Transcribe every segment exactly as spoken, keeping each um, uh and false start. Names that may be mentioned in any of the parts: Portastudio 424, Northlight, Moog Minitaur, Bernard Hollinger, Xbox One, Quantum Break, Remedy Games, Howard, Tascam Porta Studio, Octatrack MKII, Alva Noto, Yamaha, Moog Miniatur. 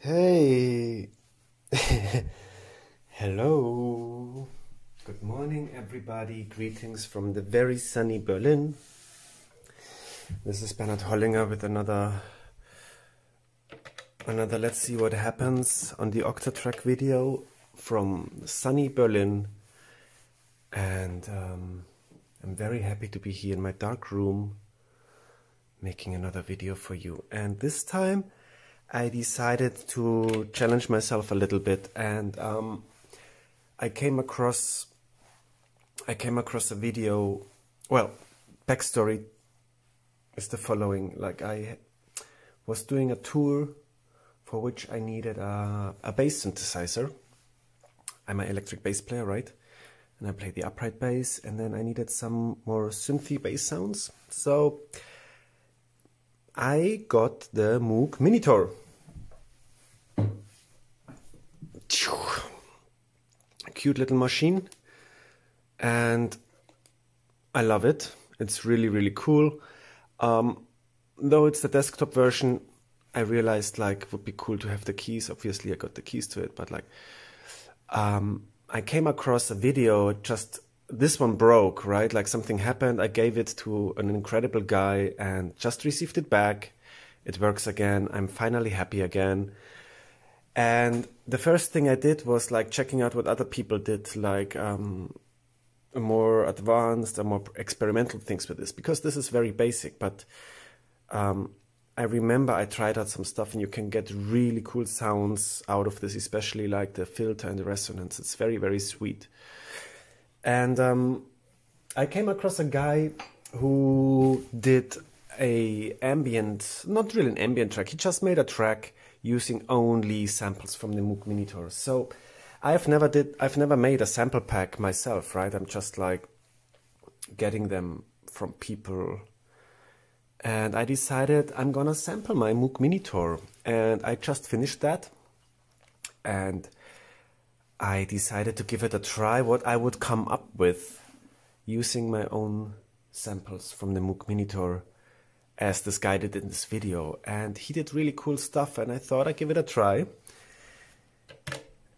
Hey! Hello! Good morning, everybody. Greetings from the very sunny Berlin. This is Bernard Hollinger with another... another Let's See What Happens on the Octatrack video from sunny Berlin. And um, I'm very happy to be here in my dark room making another video for you. And this time I decided to challenge myself a little bit, and um, I came across I came across a video. Well, backstory is the following: like I was doing a tour for which I needed a, a bass synthesizer. I'm an electric bass player, right? And I play the upright bass, and then I needed some more synthy bass sounds. So I got the Moog Minitaur. A cute little machine, and I love it. It's really, really cool. Um, though it's the desktop version, I realized like it would be cool to have the keys. Obviously, I got the keys to it, but like um, I came across a video. Just this one broke, right? Like something happened. I gave it to an incredible guy and just received it back. It works again. I'm finally happy again. And the first thing I did was like checking out what other people did, like um, more advanced and more experimental things with this, because this is very basic. But um, I remember I tried out some stuff, and you can get really cool sounds out of this, especially like the filter and the resonance. It's very, very sweet. And um, I came across a guy who did a ambient, not really an ambient track. He just made a track using only samples from the Moog Minitaur. So I've never did, I've never made a sample pack myself, right? I'm just like getting them from people. And I decided I'm gonna sample my Moog Minitaur, and I just finished that. And I decided to give it a try what I would come up with using my own samples from the Moog Minitaur, as this guy did in this video. And he did really cool stuff, and I thought I'd give it a try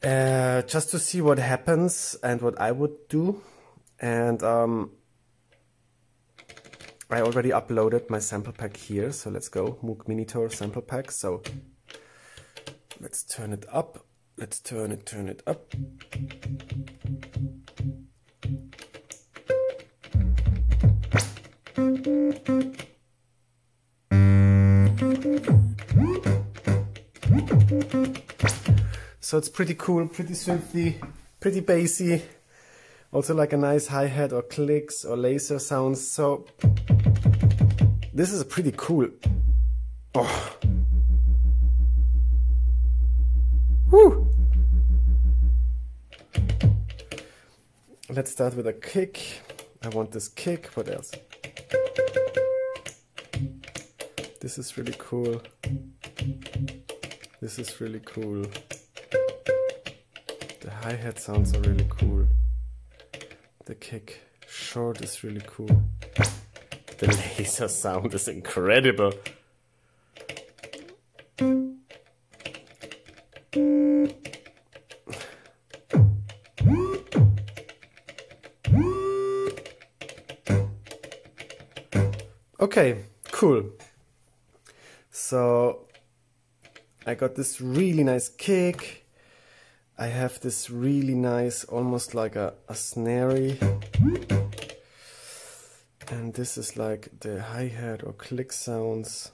uh, just to see what happens and what I would do. And um, I already uploaded my sample pack here, so let's go. Moog Minitaur sample pack. So let's turn it up. Let's turn it, turn it up. So it's pretty cool, pretty synthy, pretty bassy. Also like a nice hi-hat or clicks or laser sounds. So this is pretty cool. Oh. Woo! Let's start with a kick. I want this kick. What else? This is really cool. This is really cool. The hi-hat sounds are really cool. The kick short is really cool. The laser sound is incredible. Okay, cool. So I got this really nice kick. I have this really nice, almost like a, a snare-y. And this is like the hi-hat or click sounds.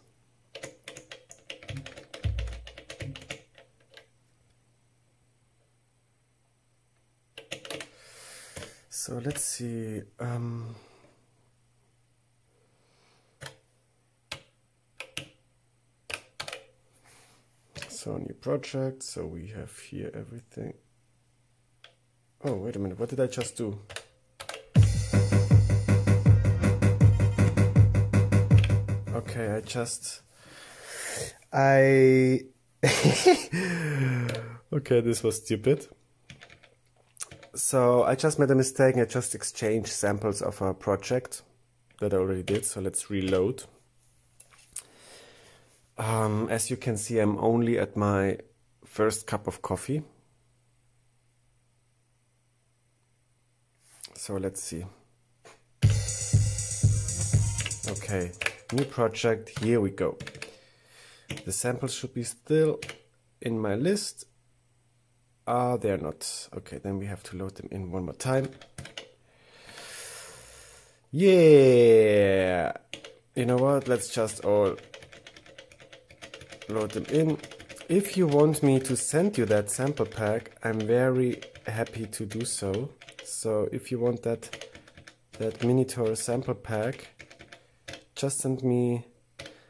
So let's see. Um, So new project, so we have here everything. Oh, wait a minute, what did I just do? Okay, I just... I... okay, this was stupid. So I just made a mistake, and I just exchanged samples of a project that I already did, so let's reload. Um, as you can see, I'm only at my first cup of coffee. So let's see. Okay, new project, here we go. The samples should be still in my list. Ah, uh, they're not. Okay, then we have to load them in one more time. Yeah! You know what? Let's just all load them in. If you want me to send you that sample pack, I'm very happy to do so. So if you want that, that Minitaur sample pack, just send me,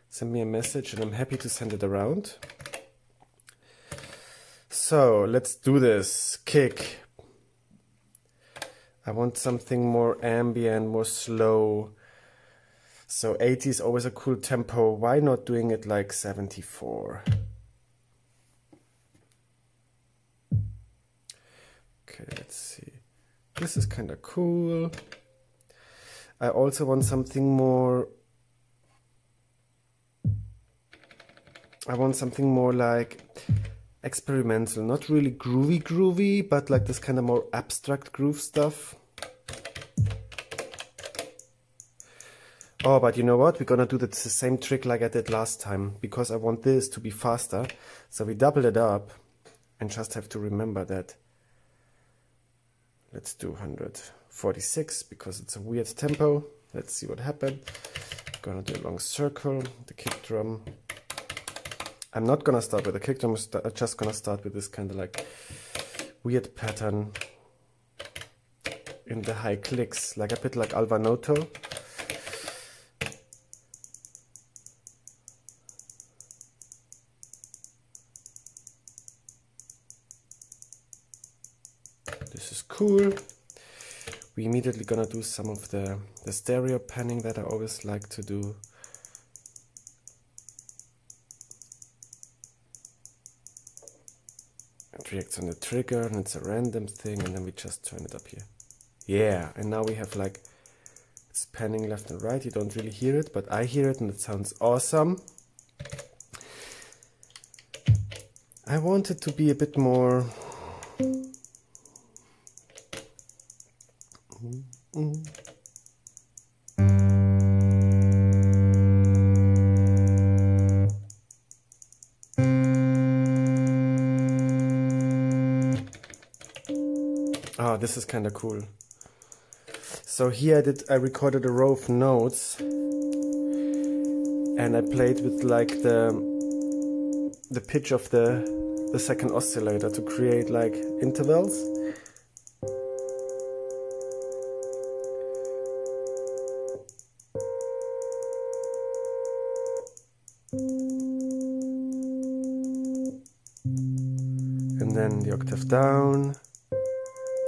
send me a message and I'm happy to send it around. So let's do this. Kick. I want something more ambient, more slow. So eighty is always a cool tempo. Why not doing it like seventy-four? Okay, let's see. This is kind of cool. I also want something more. I want something more like experimental, not really groovy groovy, but like this kind of more abstract groove stuff. Oh, but you know what? We're gonna do the same trick like I did last time, because I want this to be faster. So we double it up and just have to remember that. Let's do one forty-six, because it's a weird tempo. Let's see what happened. I'm gonna do a long circle, the kick drum. I'm not gonna start with the kick drum, I'm just gonna start with this kind of like weird pattern in the high clicks, like a bit like Alva Noto. This is cool. We immediately gonna do some of the, the stereo panning that I always like to do. Reacts on the trigger and it's a random thing, and then we just turn it up here. Yeah, and now we have like it's panning left and right. You don't really hear it, but I hear it and it sounds awesome. I want it to be a bit more mm-hmm. Oh, this is kind of cool. So here I did, I recorded a row of notes and I played with like the the pitch of the the second oscillator to create like intervals. And then the octave down.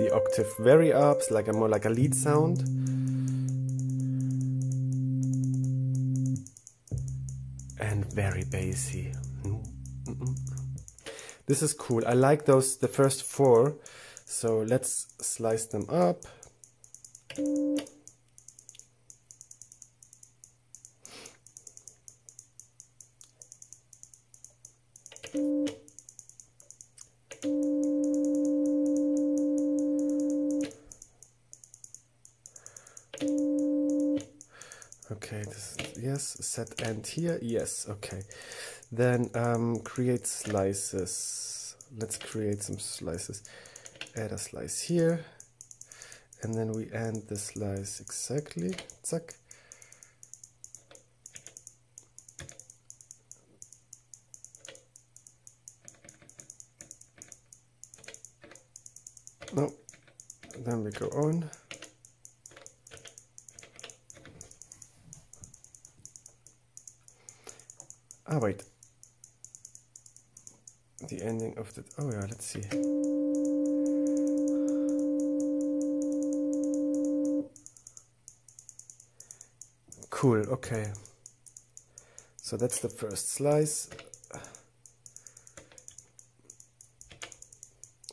The octave very ups, like a more like a lead sound. And very bassy. Mm-mm. This is cool. I like those, the first four. So let's slice them up. Set end here, yes, okay. Then um, create slices. Let's create some slices. Add a slice here, and then we end the slice exactly. Zack. No, then we go on. Ah, wait, the ending of the, oh yeah, let's see. Cool, okay. So that's the first slice.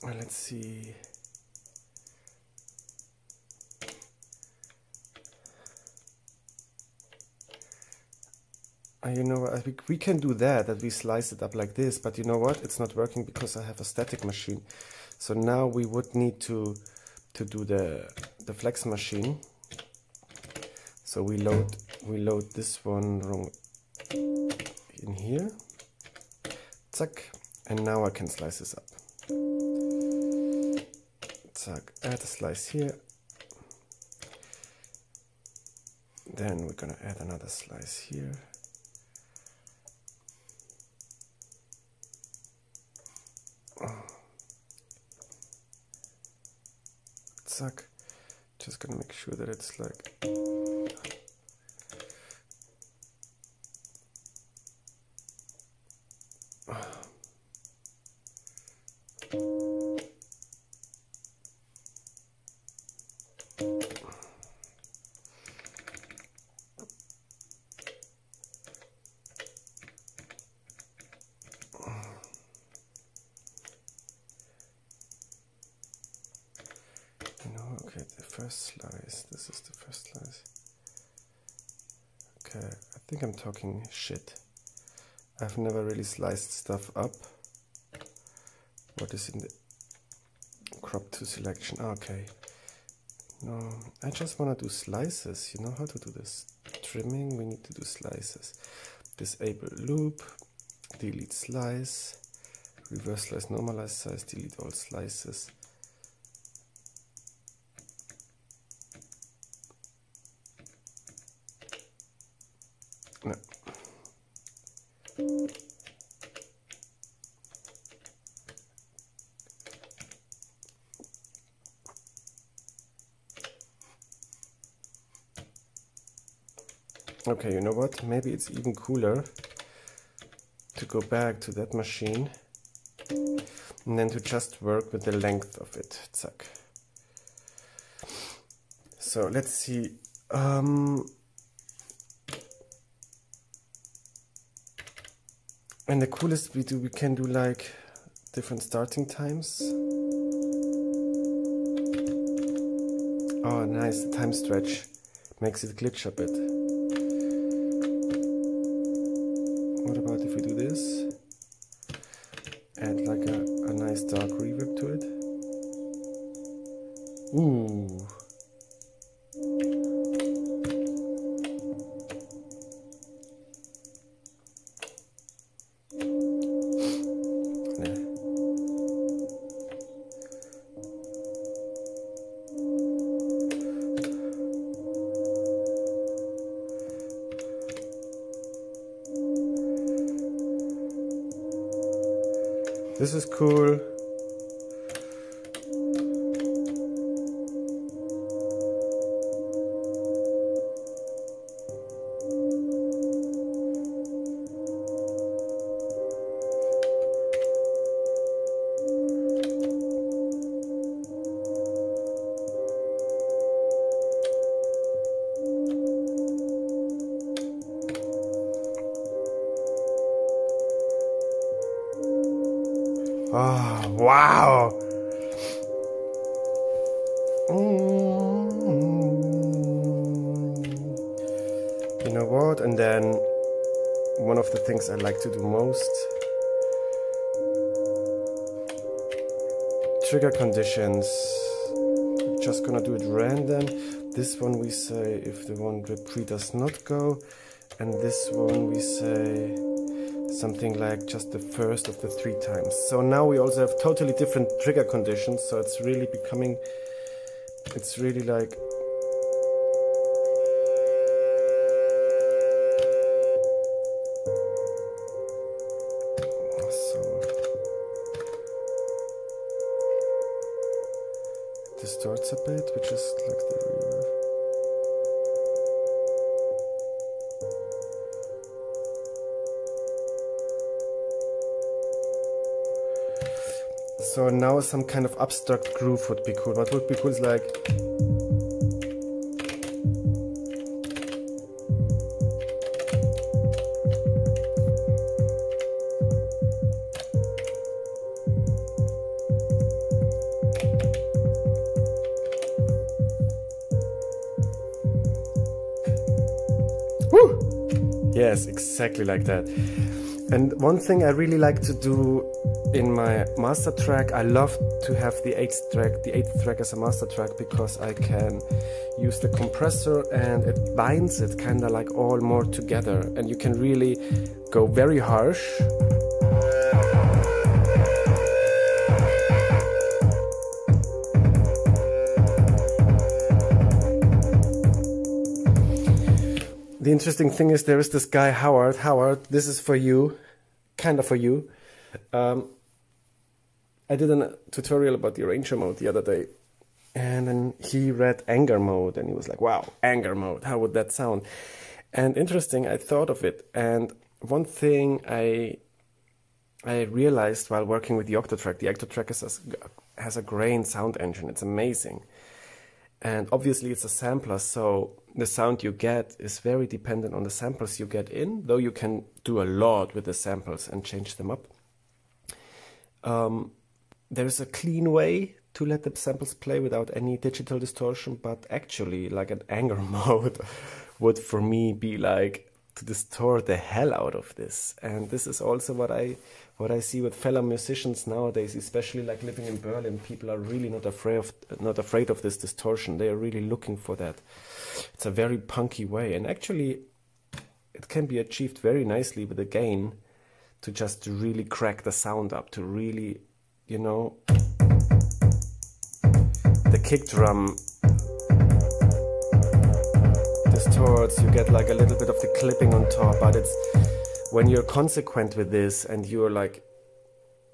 Well, let's see. You know what, I think we can do that, that we slice it up like this, but you know what, it's not working because I have a static machine. So now we would need to to do the the flex machine. So we load we load this one wrong in here. Zack, and now I can slice this up. Zack, add a slice here. Then we're gonna add another slice here. Zack. Just gonna make sure that it's like shit. I've never really sliced stuff up. What is in the crop to selection? Okay. No, I just want to do slices. You know how to do this. Trimming, we need to do slices. Disable loop, delete slice, reverse slice, normalize size, delete all slices. Okay, you know what? Maybe it's even cooler to go back to that machine and then to just work with the length of it. Zack. So let's see. Um, and the coolest we do, we can do like different starting times. Oh, nice. The time stretch makes it glitch a bit. Add like a, a nice dark reverb to it. Ooh. This is cool. I like to do most. Trigger conditions. Just gonna do it random. This one we say if the one drip pre does not go, and this one we say something like just the first of the three times. So now we also have totally different trigger conditions. So it's really becoming. It's really like. Distorts a bit, which is like the reverb. So now some kind of abstract groove would be cool. What would be cool is like Yes, exactly like that. And one thing I really like to do in my master track, I love to have the eighth track, the eighth track as a master track, because I can use the compressor and it binds it kind of like all more together, and you can really go very harsh. The interesting thing is there is this guy Howard. Howard, this is for you, kind of for you. Um, I did a tutorial about the arranger mode the other day, and then he read anger mode, and he was like, wow, anger mode, how would that sound? And interesting, I thought of it. And one thing I I realized while working with the Octatrack, the Octatrack has a, has a grain sound engine, it's amazing. And obviously it's a sampler, so the sound you get is very dependent on the samples you get in, though you can do a lot with the samples and change them up. Um, there is a clean way to let the samples play without any digital distortion, but actually like an anger mode would for me be like to distort the hell out of this. And this is also what I what I see with fellow musicians nowadays, especially like living in Berlin. People are really not afraid of not afraid of this distortion. They are really looking for that. It's a very punky way, and actually it can be achieved very nicely with a gain to just really crack the sound up, to really, you know, the kick drum distorts, you get like a little bit of the clipping on top, but it's when you're consequent with this and you're like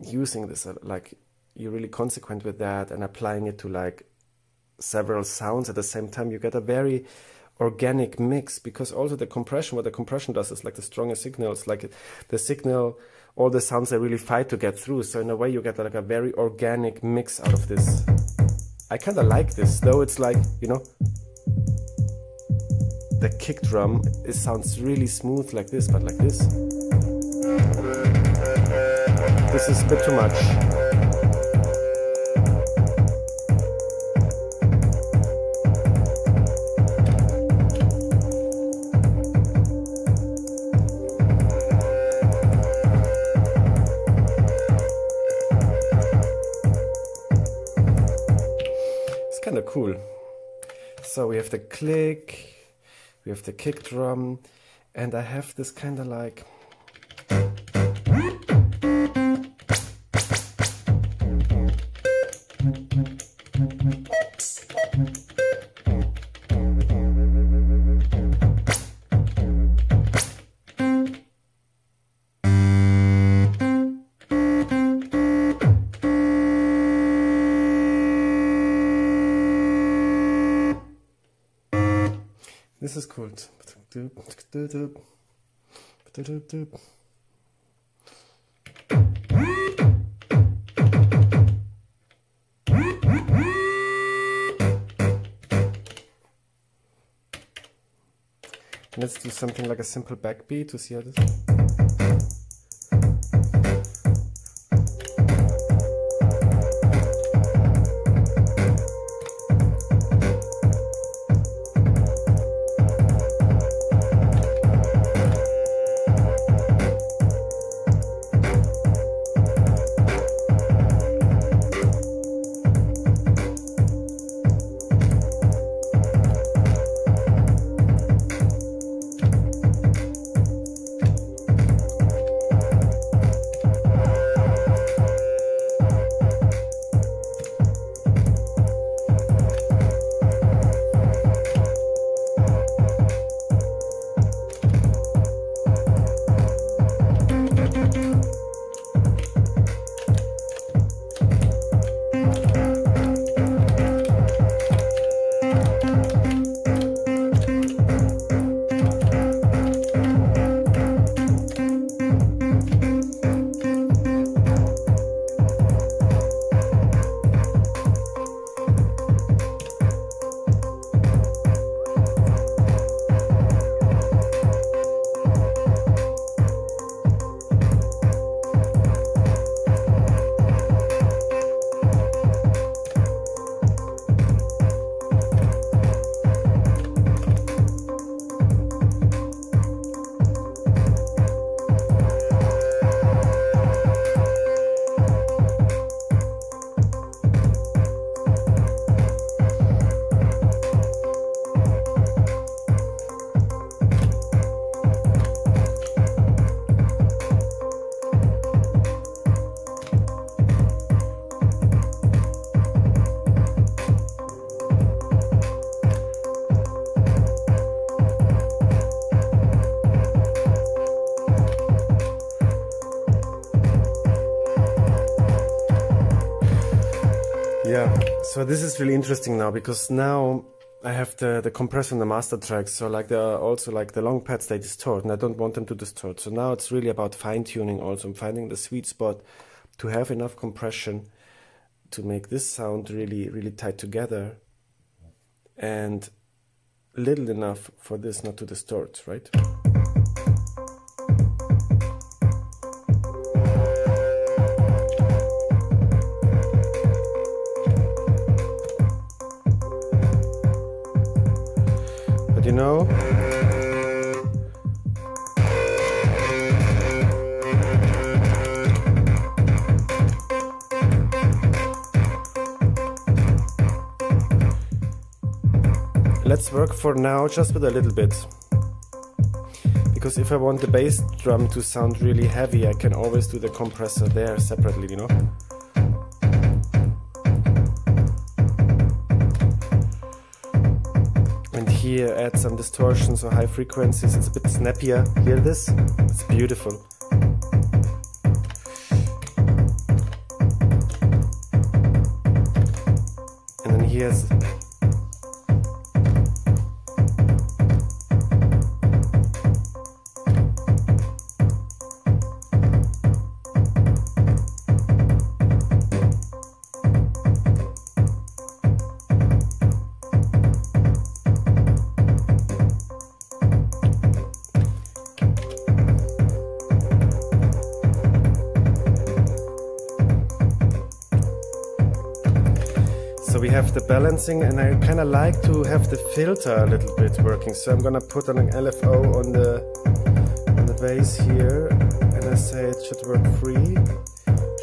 using this, like you're really consequent with that and applying it to like several sounds at the same time, you get a very organic mix. Because also the compression, what the compression does is like the stronger signals, like the signal, all the sounds they really fight to get through. So in a way you get like a very organic mix out of this. I kind of like this, though it's like, you know, the kick drum, it sounds really smooth like this, but like this, this is a bit too much. It's kind of cool. So we have the click, we have the kick drum, and I have this kind of like this is cool. Let's do something like a simple backbeat to see how this. Yeah, so this is really interesting now, because now I have the, the compressor and the master tracks, so like the also like the long pads, they distort, and I don't want them to distort. So now it's really about fine-tuning also, finding the sweet spot to have enough compression to make this sound really, really tight together, and little enough for this not to distort, right? You know, let's work for now just with a little bit, because if I want the bass drum to sound really heavy, I can always do the compressor there separately, you know. Here, add some distortions or high frequencies. It's a bit snappier. Hear this? It's beautiful. And then here's... the balancing, and I kind of like to have the filter a little bit working, so I'm gonna put on an L F O on the on the bass here, and I say it should work free,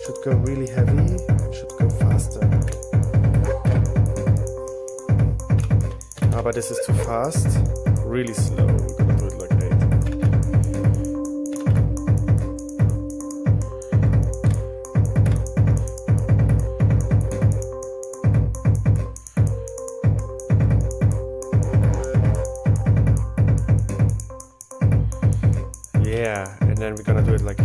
should go really heavy, should go faster. Ah, but this is too fast, really slow. We're gonna do it like and we're gonna do it like...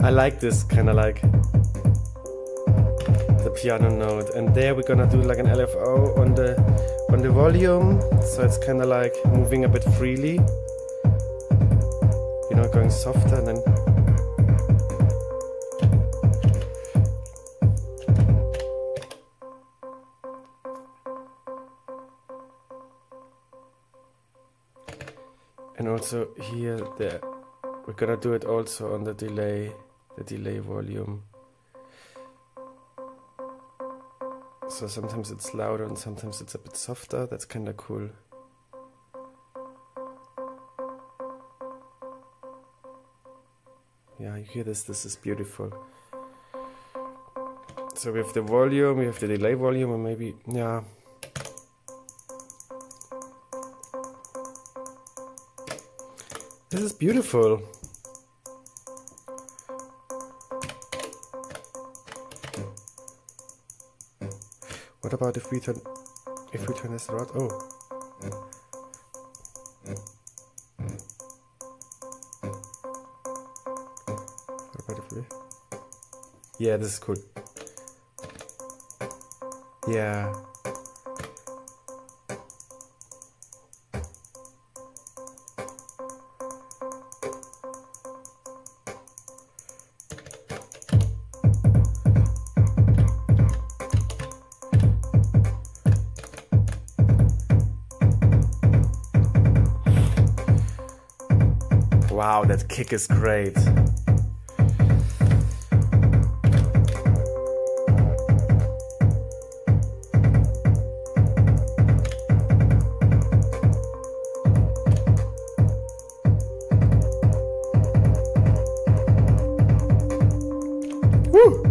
I like this, kind of like piano note, and there we're gonna do like an L F O on the on the volume, so it's kind of like moving a bit freely, you know, going softer, and then and also here there we're gonna do it also on the delay, the delay volume. So sometimes it's louder and sometimes it's a bit softer. That's kind of cool. Yeah, you hear this? This is beautiful. So we have the volume, we have the delay volume, and maybe, yeah. This is beautiful. What about if we turn if we turn this around? Oh, what about if we... yeah, this is cool. Yeah, wow, that kick is great. Woo!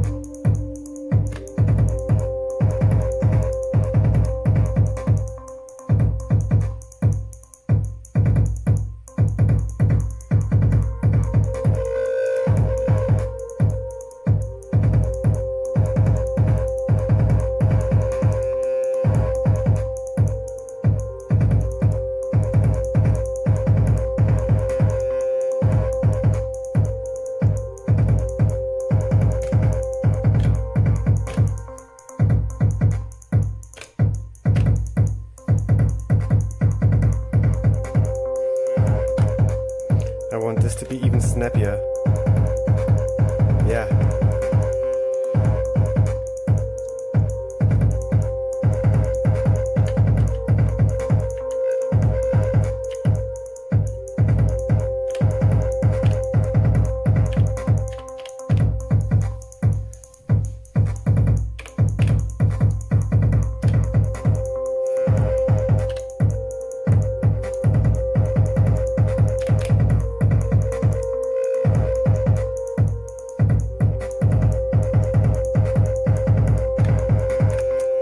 this to be even snappier. Yeah.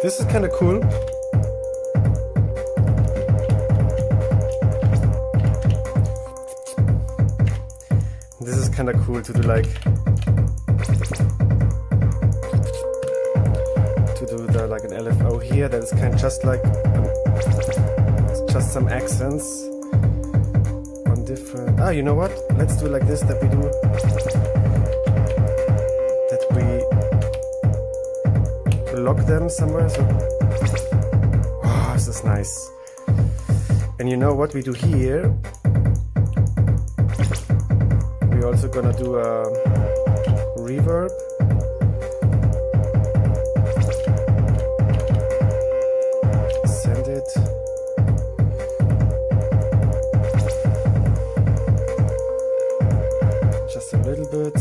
This is kind of cool. This is kind of cool to do like to do the, like an L F O here. That is kind of just like um, it's just some accents on different. Ah, you know what? Let's do like this. That we do. Lock them somewhere. So, oh, this is nice. And you know what we do here? We're also gonna do a reverb. Send it. Just a little bit.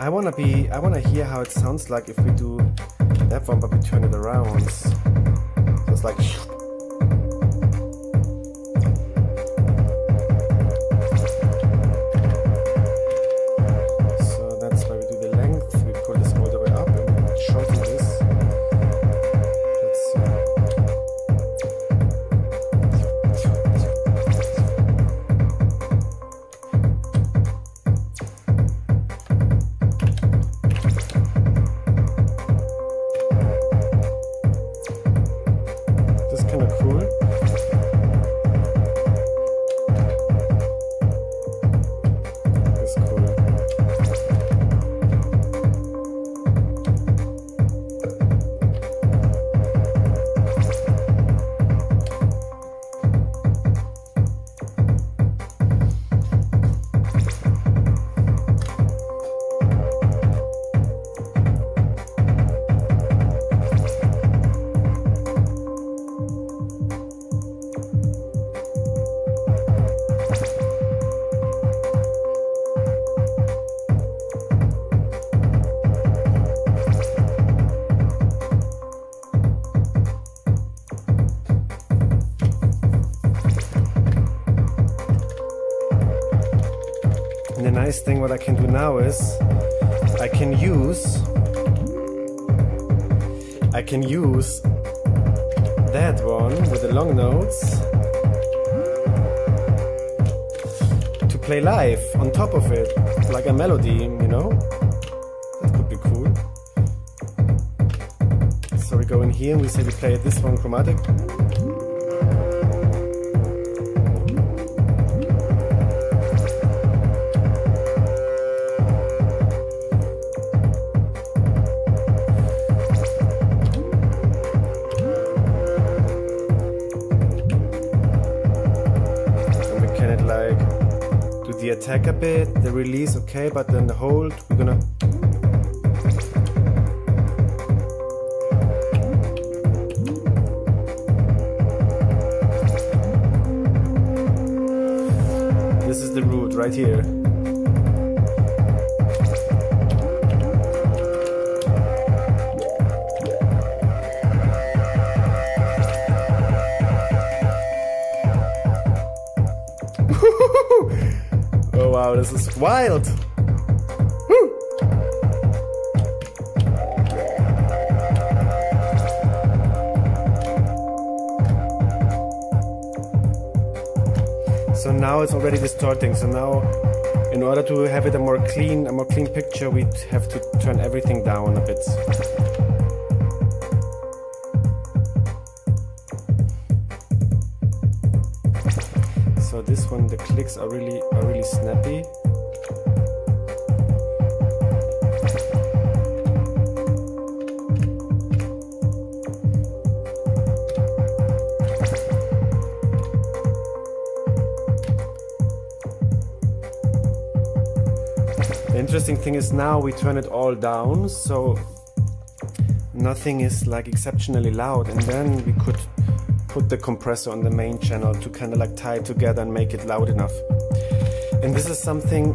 I wanna be, I wanna hear how it sounds like if we do that one, but we turn it around. So it's like. So that's why we do the length. We pull this all the way up and we shorten this. Nice thing what I can do now is I can use I can use that one with the long notes to play live on top of it like a melody, you know? That could be cool. So we go in here and we say we play this one chromatic. The attack a bit, the release, okay, but then the hold, we're gonna... This is the root right here. Oh wow, this is wild! Woo! So now it's already distorting, so now In order to have it a more clean, a more clean picture, we'd have to turn everything down a bit. So this one, the clicks are really are really snappy. Interesting thing is now we turn it all down, so nothing is like exceptionally loud, and then we could put the compressor on the main channel to kind of like tie it together and make it loud enough. And this is something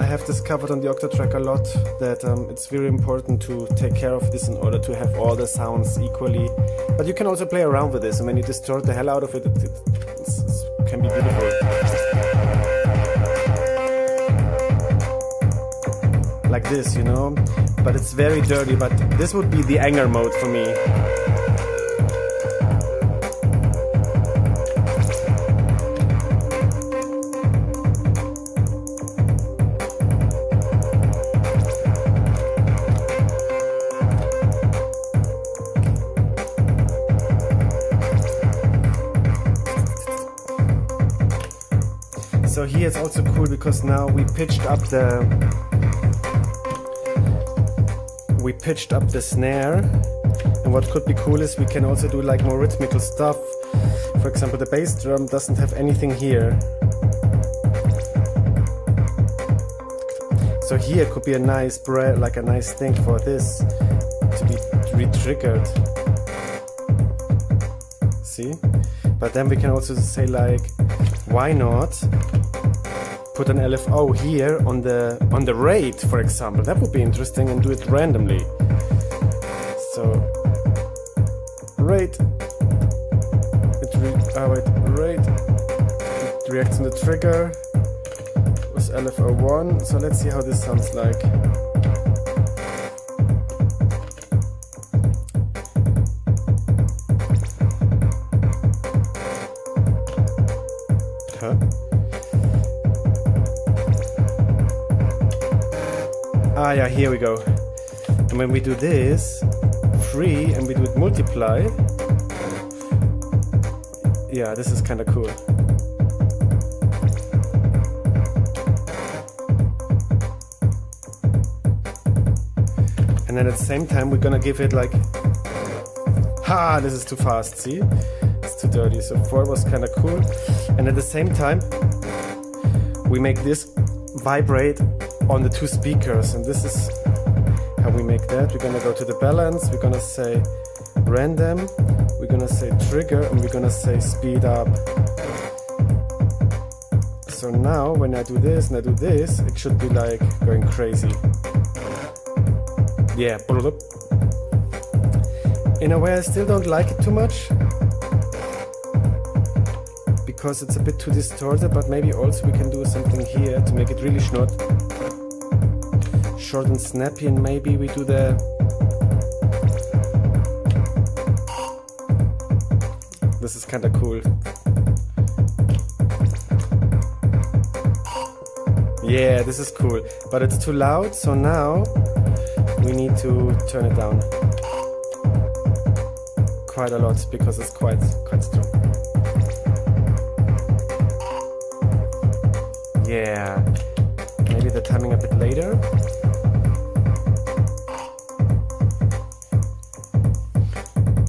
I have discovered on the Octatrack a lot, that um, it's very important to take care of this in order to have all the sounds equally. But you can also play around with this, and when you distort the hell out of it, it, it, it can be beautiful. Like this, you know, but it's very dirty. But this would be the anger mode for me. So here it's also cool because now we pitched up the We pitched up the snare, and what could be cool is we can also do like more rhythmical stuff. For example, the bass drum doesn't have anything here, so here could be a nice bread, like a nice thing for this to be re-triggered. See, but then we can also say like, why not put an L F O here on the on the rate, for example. That would be interesting, and do it randomly. So rate, it re oh wait, rate, it reacts on the trigger with L F O one. So let's see how this sounds like. Ah yeah, here we go. And when we do this free and we do it multiply, yeah, this is kind of cool. And then at the same time we're gonna give it like, ha, this is too fast, see? It's too dirty. So four was kind of cool. And at the same time we make this vibrate on the two speakers, and this is how we make that. We're gonna go to the balance, we're gonna say random, we're gonna say trigger, and we're gonna say speed up. So now when I do this and I do this, it should be like going crazy. Yeah, in a way I still don't like it too much because it's a bit too distorted, but maybe also we can do something here to make it really short. Short and snappy, and maybe we do the this is kind of cool. Yeah, this is cool, but it's too loud, so now we need to turn it down quite a lot because it's quite quite strong. Yeah, maybe the timing a bit later.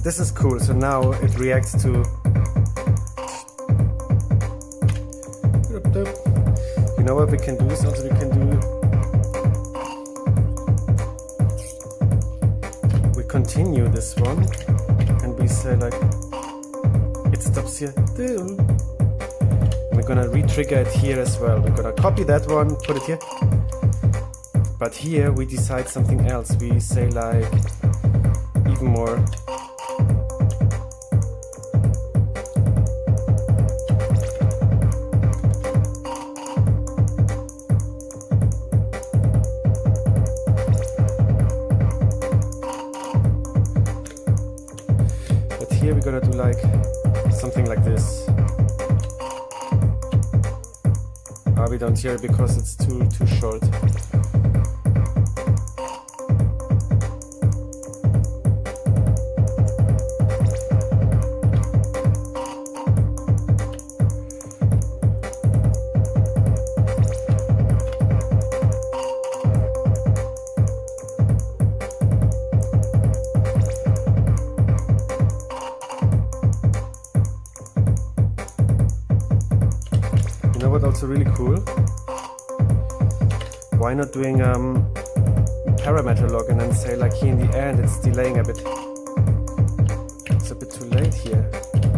This is cool, so now it reacts to, you know what we can do is also we can do, we continue this one and we say like, it stops here, we're gonna re-trigger it here as well. We're gonna copy that one, put it here, but here we decide something else. We say like, even more, carbide on here because it's too too short. Really cool. Why not doing um, parameter log and then say like here in the end it's delaying a bit. It's a bit too late here.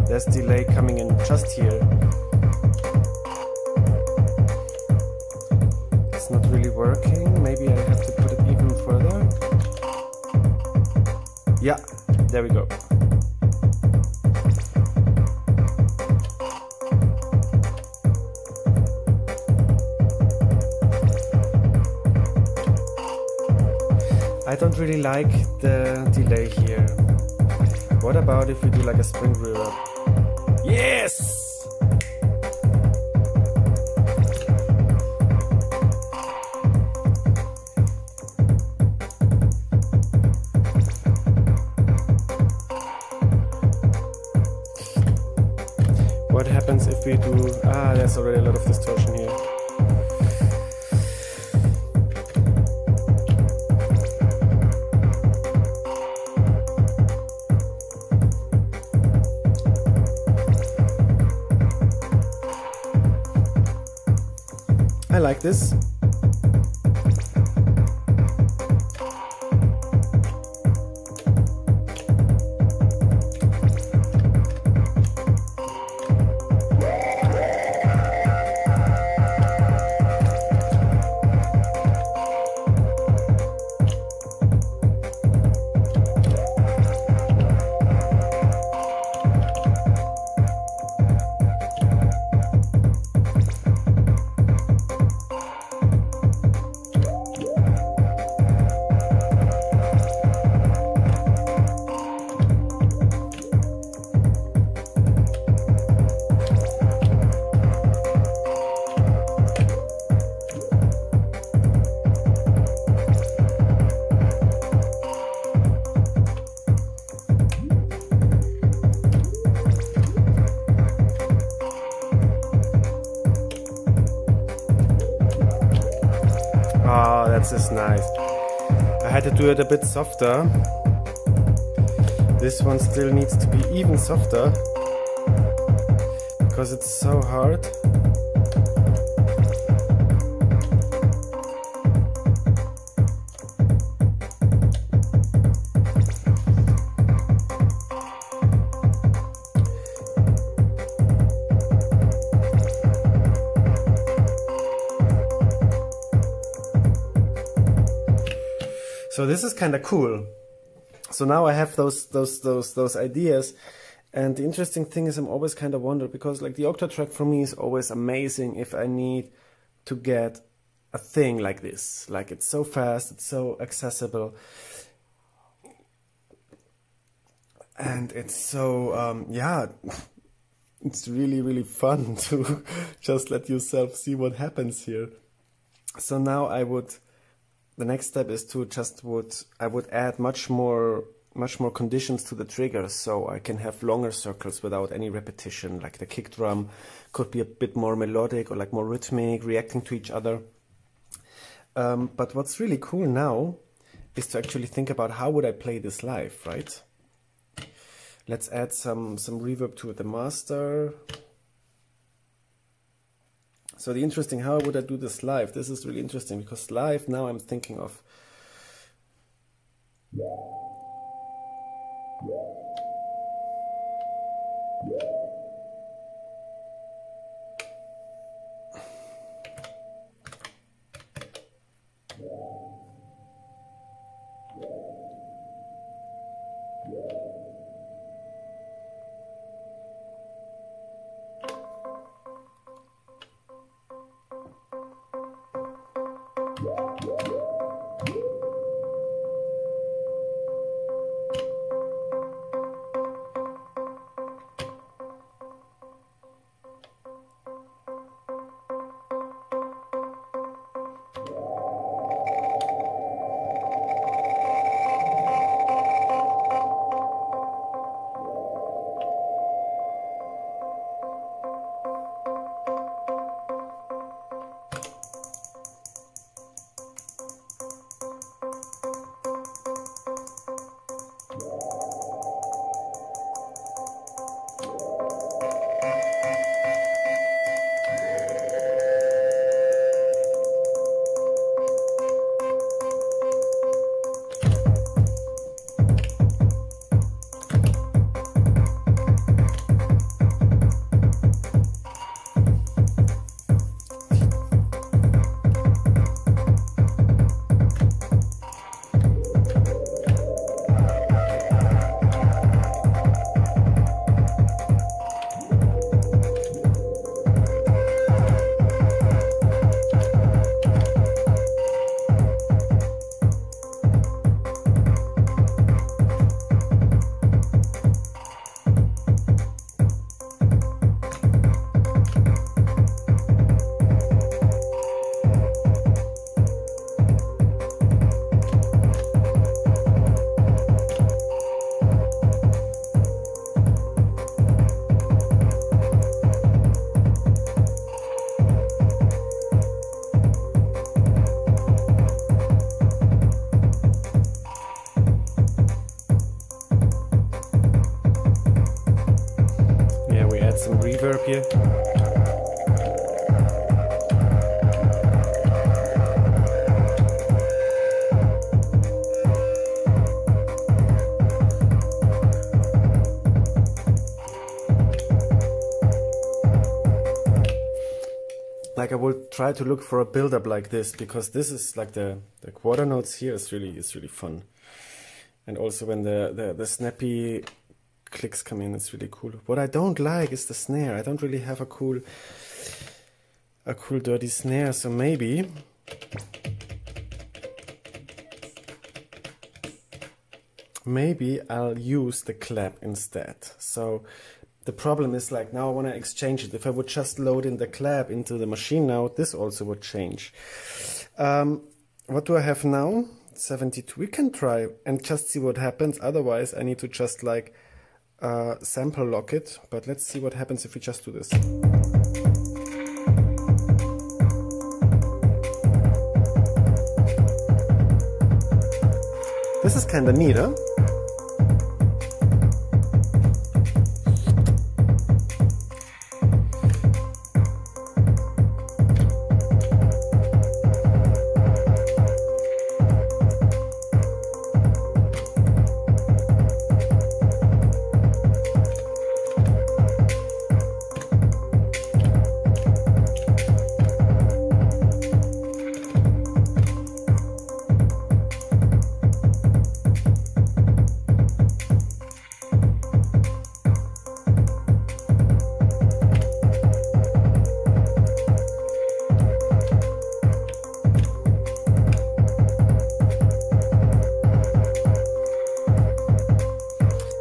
There's delay coming in just here. It's not really working. Maybe I have to put it even further. Yeah, there we go. I don't really like the delay here. What about if we do like a spring reverb? Yes! What happens if we do... Ah, there's already a lot of distortion here. I like this. This is nice. I had to do it a bit softer. This one still needs to be even softer because it's so hard. So this is kind of cool. So now I have those those those those ideas, and the interesting thing is I'm always kind of wondered, because like the Octatrack for me is always amazing if I need to get a thing like this. Like it's so fast, it's so accessible, and it's so um, yeah, it's really really fun to just let yourself see what happens here. So now I would. The next step is to just would I would add much more much more conditions to the triggers, so I can have longer circles without any repetition. Like the kick drum could be a bit more melodic or like more rhythmic, reacting to each other. Um, but what's really cool now is to actually think about how would I play this live, right? Let's add some some reverb to the master. So the interesting, how would I do this live? This is really interesting because live now I'm thinking of. some reverb here. Like, I will try to look for a build-up like this, because this is like the the quarter notes here is really is really fun, and also when the, the the snappy clicks come in, it's really cool. What I don't like is the snare. I don't really have a cool a cool dirty snare, so maybe maybe I'll use the clap instead. So. The problem is, like, now I want to exchange it. If I would just load in the clap into the machine now, this also would change. Um, what do I have now? seventy-two. We can try and just see what happens. Otherwise, I need to just, like, uh, sample lock it. But let's see what happens if we just do this. This is kind of neat, huh?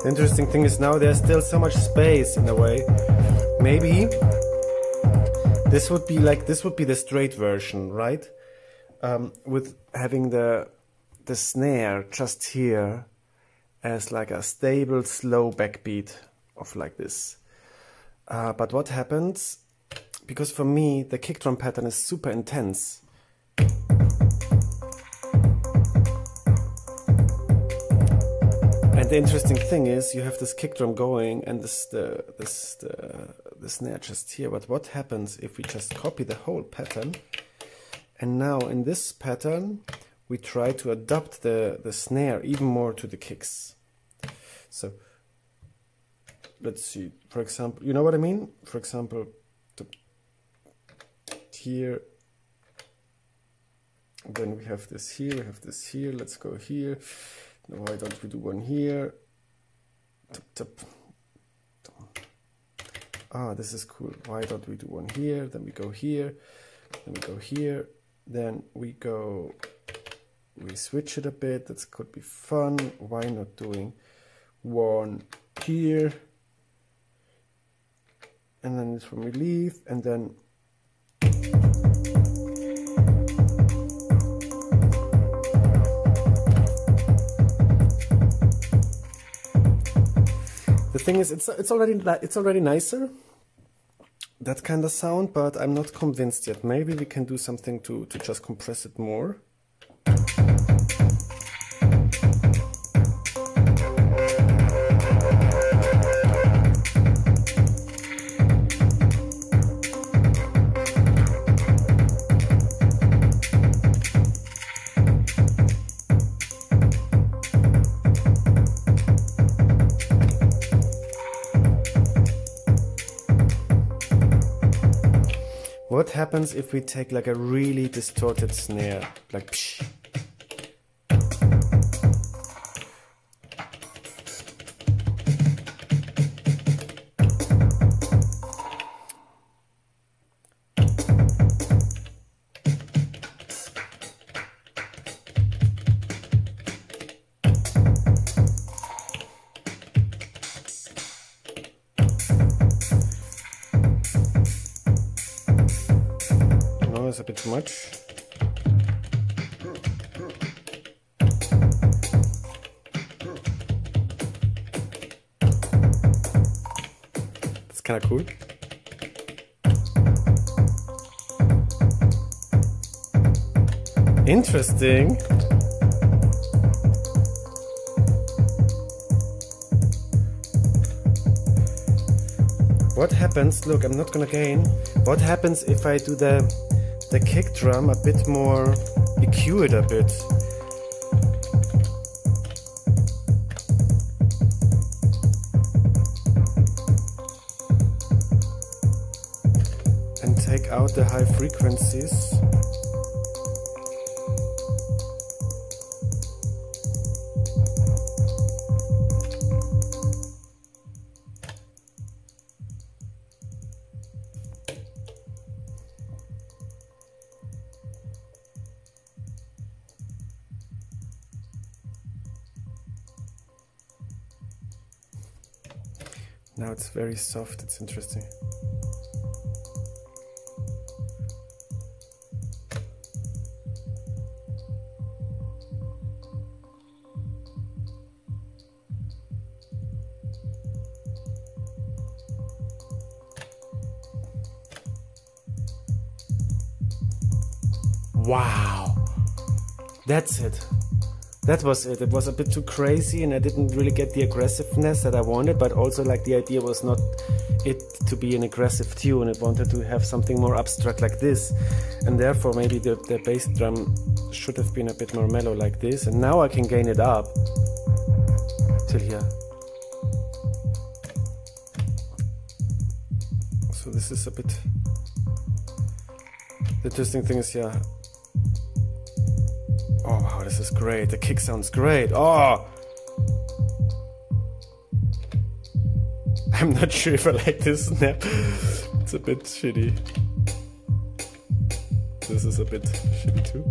Interesting thing is, now there's still so much space in a way. Maybe this would be like this would be the straight version, right? Um, with having the the snare just here as like a stable slow backbeat of like this. Uh, but what happens? Because for me the kick drum pattern is super intense. The interesting thing is, you have this kick drum going and this the this the, the snare just here. But what happens if we just copy the whole pattern? And now in this pattern, we try to adapt the the snare even more to the kicks. So let's see. For example, you know what I mean. For example, the, here. Then we have this here. We have this here. Let's go here. No, why don't we do one here? Ah, this is cool. Why don't we do one here? Then we go here. Then we go here. Then we go... We switch it a bit. That could be fun. Why not doing one here? And then it's when we leave. And then... Thing is, it's it's already it's already nicer, that kind of sound, but I'm not convinced yet. Maybe we can do something to to just compress it more. What happens if we take like a really distorted snare, like psh? A bit too much. It's kind of cool. Interesting. What happens, look, I'm not gonna gain. What happens if I do the, the kick drum a bit more, E Q it a bit? And take out the high frequencies. Now it's very soft, it's interesting. Wow! That's it. That was it. It was a bit too crazy and I didn't really get the aggressiveness that I wanted, but also like the idea was not it to be an aggressive tune. It wanted to have something more abstract like this, and therefore maybe the, the bass drum should have been a bit more mellow like this, and now I can gain it up till here. So this is a bit... The interesting thing is, yeah, oh wow, this is great, the kick sounds great, oh! I'm not sure if I like this snap, it's a bit shitty. This is a bit shitty too.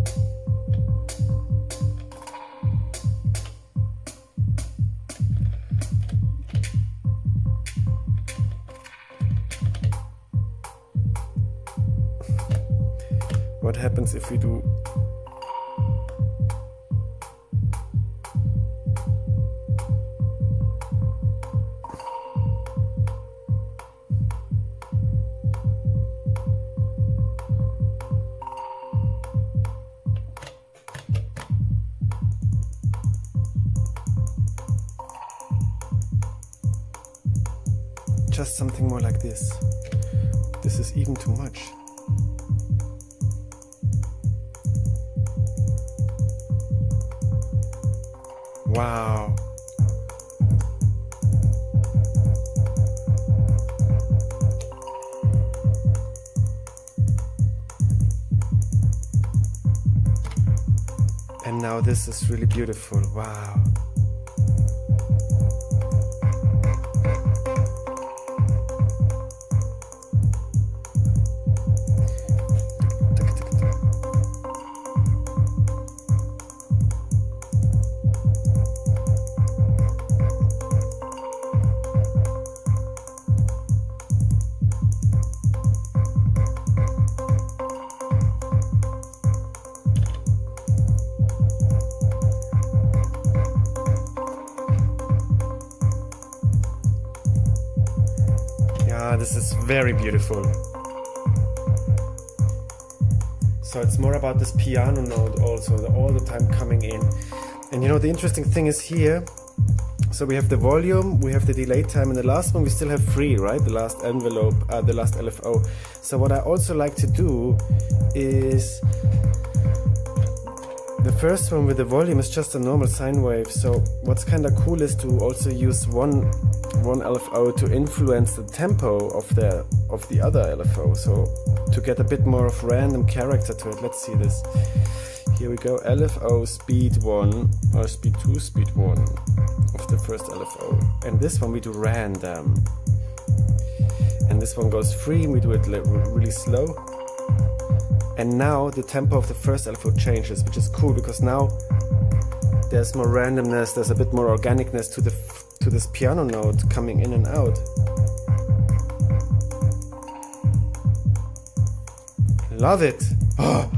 What happens if we do... just something more like this. This is even too much. Wow. And now this is really beautiful. Wow. This is very beautiful. So it's more about this piano note also, the, all the time coming in. And you know, the interesting thing is here, so we have the volume, we have the delay time, and the last one we still have free, right? The last envelope, uh, the last L F O. So what I also like to do is, the first one with the volume is just a normal sine wave. So what's kind of cool is to also use one one L F O to influence the tempo of the of the other L F O, so to get a bit more of random character to it. Let's see this. Here we go, L F O speed one or speed two, speed one of the first L F O, and this one we do random, and this one goes free and we do it really slow, and now the tempo of the first L F O changes, which is cool because now there's more randomness, there's a bit more organicness to the to this piano note coming in and out. Love it! Oh.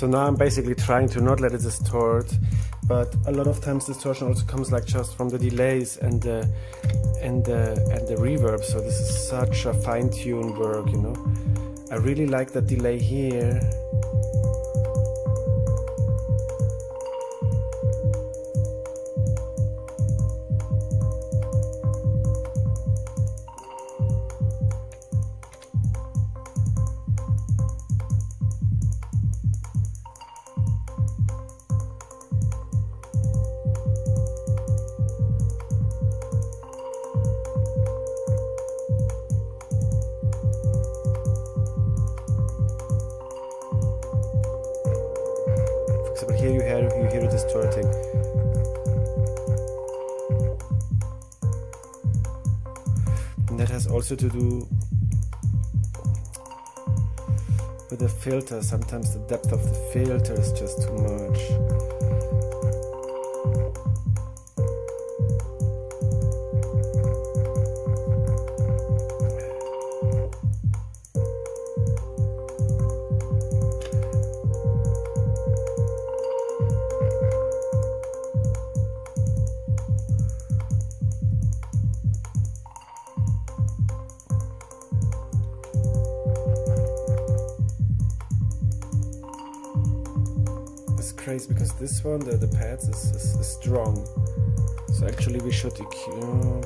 So now I'm basically trying to not let it distort, but a lot of times distortion also comes like just from the delays and the and the and the reverb. So this is such a fine-tuned work, you know. I really like that delay here. Here you hear you hear it distorting. And that has also to do with the filter. Sometimes the depth of the filter is just too much. Because this one, the, the pads, is, is, is strong, so actually we should E Q.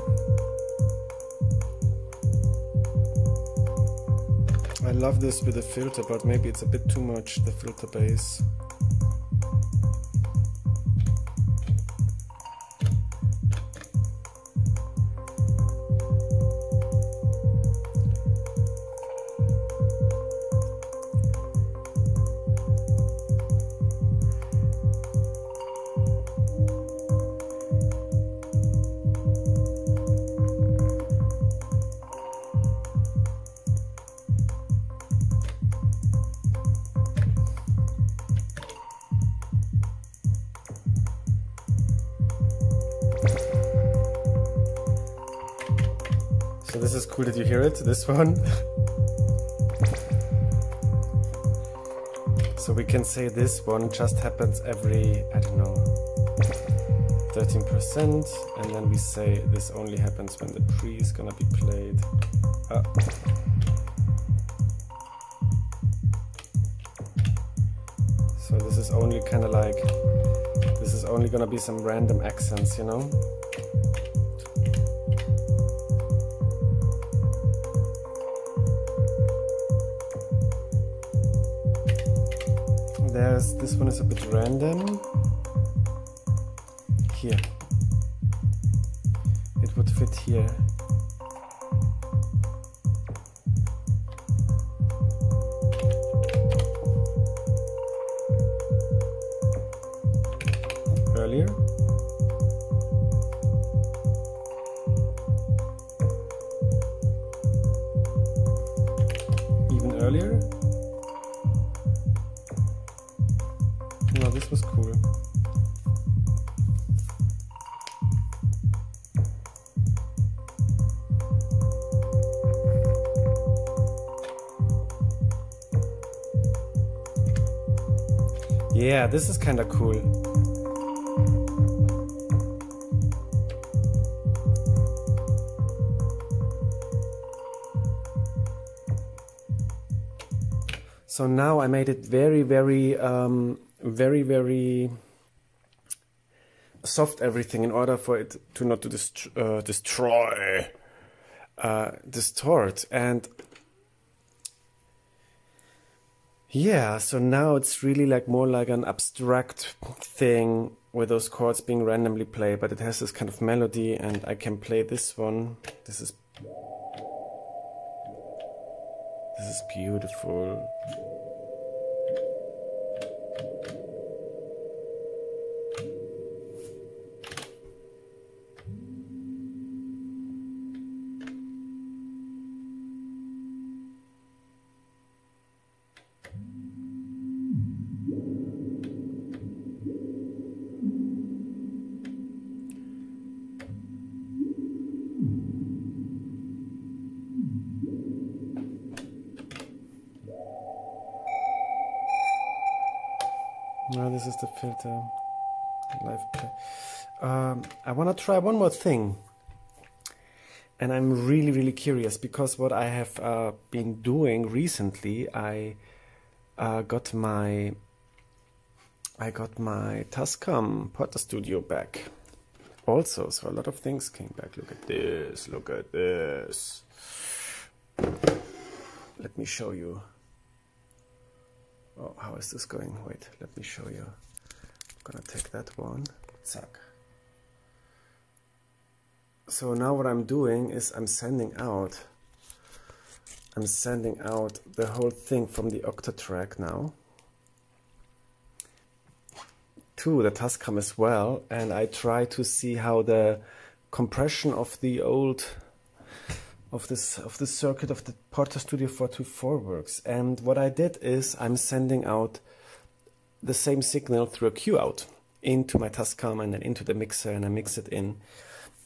I love this with the filter, but maybe it's a bit too much, the filter bass. So this is cool. Did you hear it? This one. So we can say this one just happens every, I don't know, thirteen percent, and then we say this only happens when the pre is gonna be played. Uh. So this is only kind of like, this is only gonna be some random accents, you know? There's, this one is a bit random. Here. It would fit here. Earlier. Even earlier. No, this was cool. Yeah, this is kind of cool. So now I made it very, very, um, very, very soft everything in order for it to not to dest uh, destroy, uh, distort. And yeah, so now it's really like more like an abstract thing with those chords being randomly played, but it has this kind of melody, and I can play this one. This is This is beautiful. No, this is the filter. Live play. Um, I want to try one more thing. And I'm really, really curious, because what I have uh, been doing recently, I uh, got my I got my Tascam Porta Studio back. Also, so a lot of things came back. Look at this, look at this. Let me show you. Oh, how is this going? Wait, let me show you. I'm gonna take that one. Zack. So now what I'm doing is I'm sending out I'm sending out the whole thing from the Octatrack now to the Tascam as well, and I try to see how the compression of the old of this of the circuit of the Porta Studio four twenty-four works. And what I did is I'm sending out the same signal through a Q out into my Tascam and then into the mixer, and I mix it in.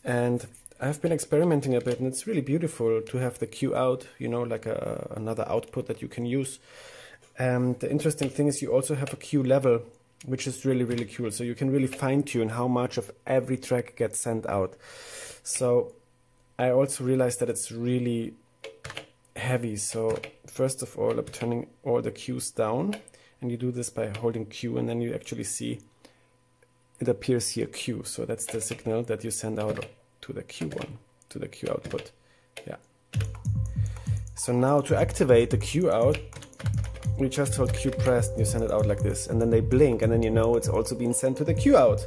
And I've been experimenting a bit, and it's really beautiful to have the Q out, you know, like a, another output that you can use. And the interesting thing is you also have a Q level, which is really, really cool. So you can really fine tune how much of every track gets sent out. So I also realized that it's really heavy. So first of all, I'm turning all the Qs down, and you do this by holding Q, and then you actually see it appears here Q, so that's the signal that you send out to the Q one, to the Q output. Yeah. So now to activate the Q out, you just hold Q pressed and you send it out like this, and then they blink, and then you know it's also been sent to the Q out.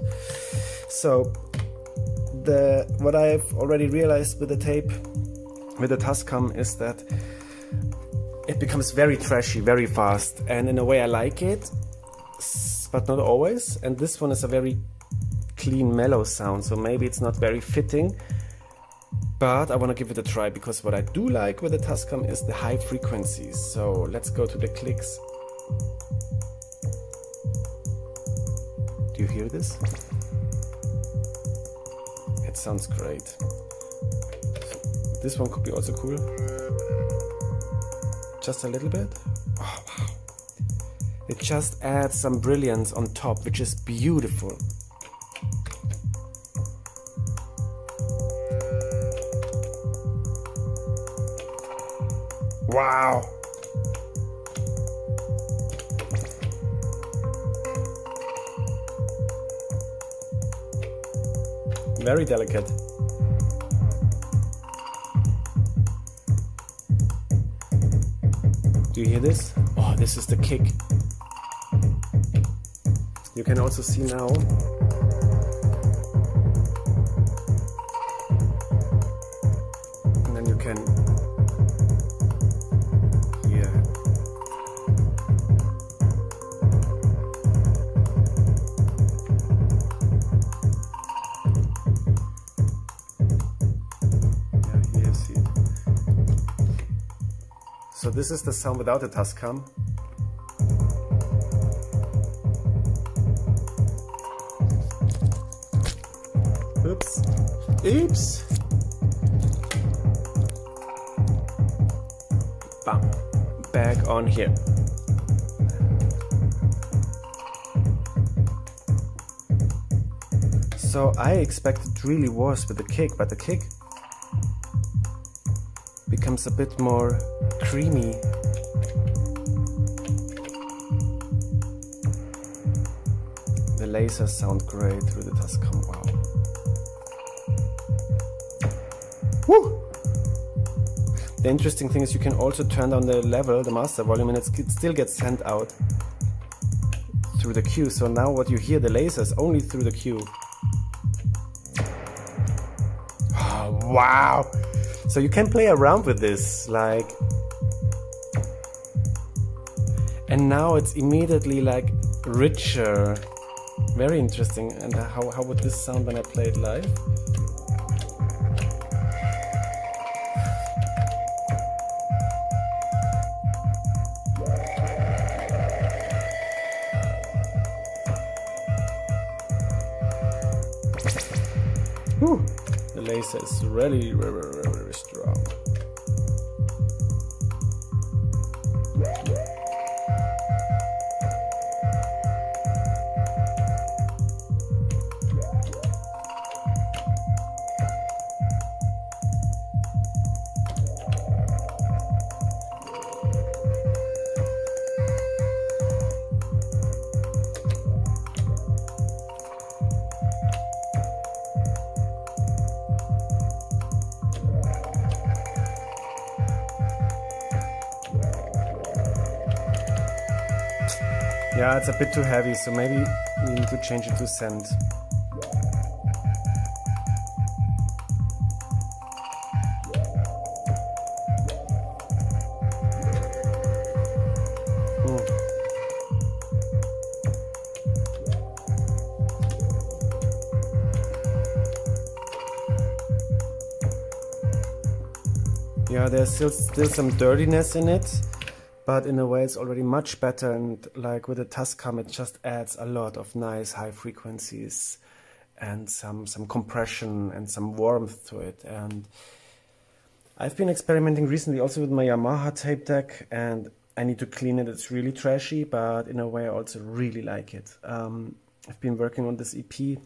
So the what I've already realized with the tape, with the Tascam, is that it becomes very trashy very fast, and in a way I like it, but not always. And this one is a very clean, mellow sound, so maybe it's not very fitting, but I want to give it a try, because what I do like with the Tascam is the high frequencies. So let's go to the clicks. Do you hear this? It sounds great. This one could be also cool. Just a little bit. Oh, wow. It just adds some brilliance on top, which is beautiful. Wow! Very delicate. Do you hear this? Oh, this is the kick. You can also see now and then you can hear. Yeah, here you see it. So this is the sound without the Tascam. Oops. Oops. Bam. Back on here. So I expected it really was with the kick, but the kick becomes a bit more creamy. The lasers sound great through the Tascam. Wow. Woo! The interesting thing is you can also turn down the level, the master volume, and it's, it still gets sent out through the Q. So now what you hear, the lasers, only through the Q. Oh, wow! So you can play around with this, like... And now it's immediately, like, richer. Very interesting. And how, how would this sound when I play it live? Whew. The laser is really very, very, very strong. Yeah, it's a bit too heavy, so maybe we need to change it to send. Yeah, there's still, still some dirtiness in it, but in a way it's already much better, and like with the Tascam it just adds a lot of nice high frequencies and some, some compression and some warmth to it. And I've been experimenting recently also with my Yamaha tape deck, and I need to clean it. It's really trashy, but in a way I also really like it. Um, I've been working on this E P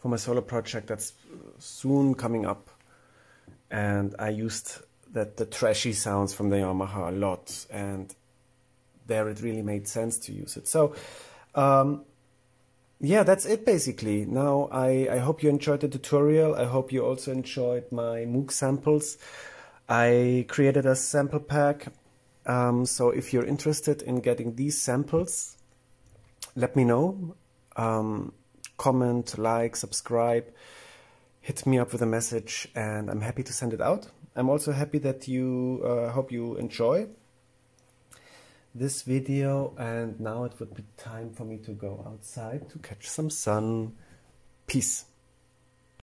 for my solo project that's soon coming up. And I used that the trashy sounds from the Yamaha a lot, and there it really made sense to use it. So um, yeah, that's it basically. Now I, I hope you enjoyed the tutorial. I hope you also enjoyed my Moog samples. I created a sample pack, um, so if you're interested in getting these samples, let me know. Um, comment, like, subscribe. Hit me up with a message, and I'm happy to send it out. I'm also happy that you uh, hope you enjoy this video, and now it would be time for me to go outside to catch some sun. Peace.